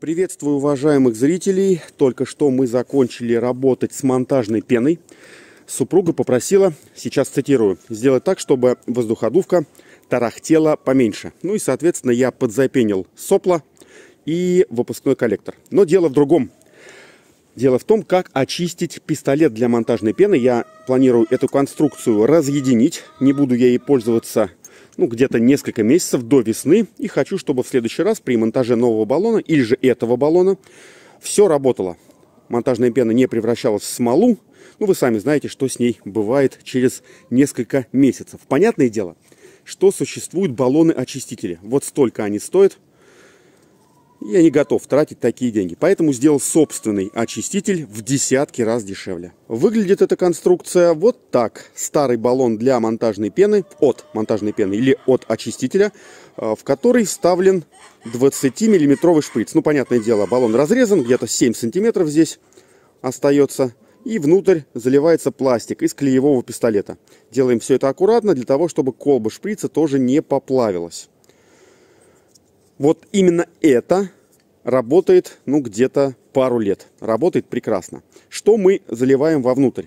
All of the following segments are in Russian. Приветствую уважаемых зрителей. Только что мы закончили работать с монтажной пеной. Супруга попросила, сейчас цитирую, сделать так, чтобы воздуходувка тарахтела поменьше. Ну и, соответственно, я подзапенил сопла и выпускной коллектор. Но дело в другом. Дело в том, как очистить пистолет для монтажной пены. Я планирую эту конструкцию разъединить. Не буду я ей пользоваться где-то несколько месяцев до весны. И хочу, чтобы в следующий раз при монтаже нового баллона или же этого баллона все работало. Монтажная пена не превращалась в смолу. Ну, вы сами знаете, что с ней бывает через несколько месяцев. Понятное дело, что существуют баллоны-очистители. Вот столько они стоят. Я не готов тратить такие деньги, поэтому сделал собственный очиститель в десятки раз дешевле. Выглядит эта конструкция вот так. Старый баллон для монтажной пены, от монтажной пены или от очистителя, в который вставлен 20-миллиметровый шприц. Ну, понятное дело, баллон разрезан, где-то 7 сантиметров здесь остается. И внутрь заливается пластик из клеевого пистолета. Делаем все это аккуратно, для того, чтобы колба шприца тоже не поплавилась. Вот именно это работает, где-то пару лет. Работает прекрасно. Что мы заливаем вовнутрь?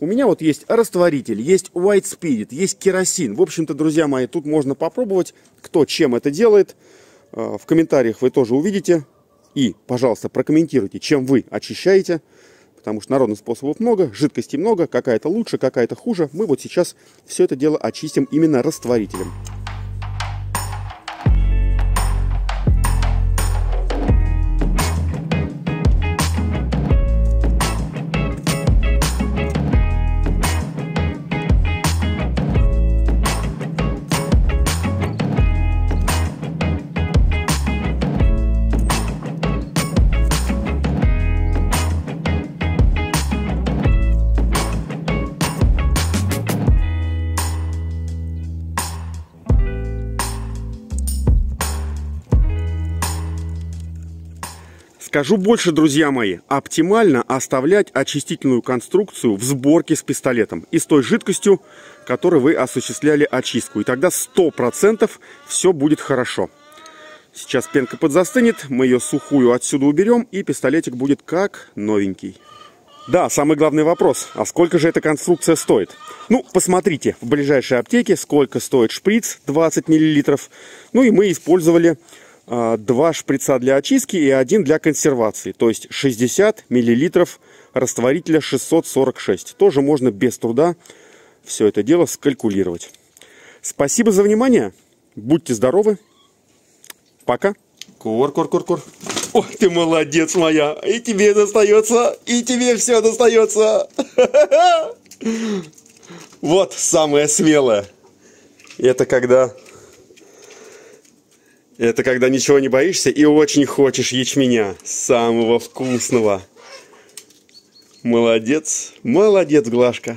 У меня вот есть растворитель, есть White Spirit, есть керосин. В общем-то, друзья мои, тут можно попробовать, кто чем это делает. В комментариях вы тоже увидите. И, пожалуйста, прокомментируйте, чем вы очищаете. Потому что народных способов много, жидкостей много. Какая-то лучше, какая-то хуже. Мы вот сейчас все это дело очистим именно растворителем. Скажу больше, друзья мои, оптимально оставлять очистительную конструкцию в сборке с пистолетом и с той жидкостью, которой вы осуществляли очистку. И тогда 100% все будет хорошо. Сейчас пенка подзастынет, мы ее сухую отсюда уберем, и пистолетик будет как новенький. Да, самый главный вопрос, а сколько же эта конструкция стоит? Ну, посмотрите в ближайшей аптеке, сколько стоит шприц 20 мл. Ну и мы использовали 2 шприца для очистки и 1 для консервации, то есть 60 миллилитров растворителя 646. Тоже можно без труда все это дело скалькулировать. Спасибо за внимание. Будьте здоровы. Пока. Кур-кур-кур-кур. Ой, ты молодец моя. И тебе достается, и тебе все достается. Вот самое смелое. Это когда ничего не боишься и очень хочешь ячменя, самого вкусного. Молодец, молодец, Глашка.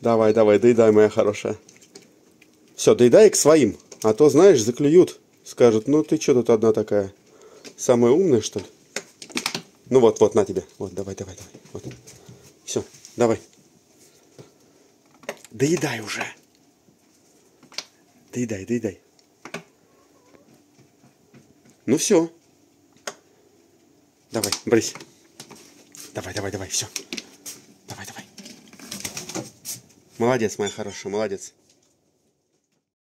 Давай, давай, доедай, моя хорошая. Все, доедай к своим, а то, знаешь, заклюют. Скажут, ну ты что тут одна такая, самая умная, что ли? Ну вот, вот, на тебе. Вот, давай, давай, давай. Вот. Все, давай. Доедай уже. Доедай, доедай. Ну все. Давай, брысь. Давай, давай, давай, все. Давай, давай. Молодец, моя хорошая, молодец.